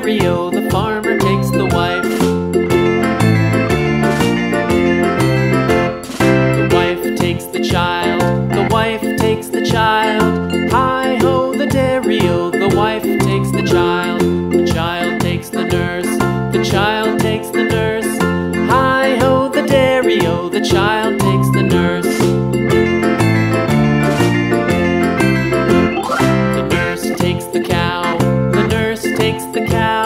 stereo, the farmer takes the wife. The wife takes the child, the wife takes the child. Hi-ho, the stereo, the wife takes the child. The child takes the nurse, the child takes the nurse. Hi-ho, the stereo, the child takes the nurse. The nurse takes the cow, the nurse takes the cow.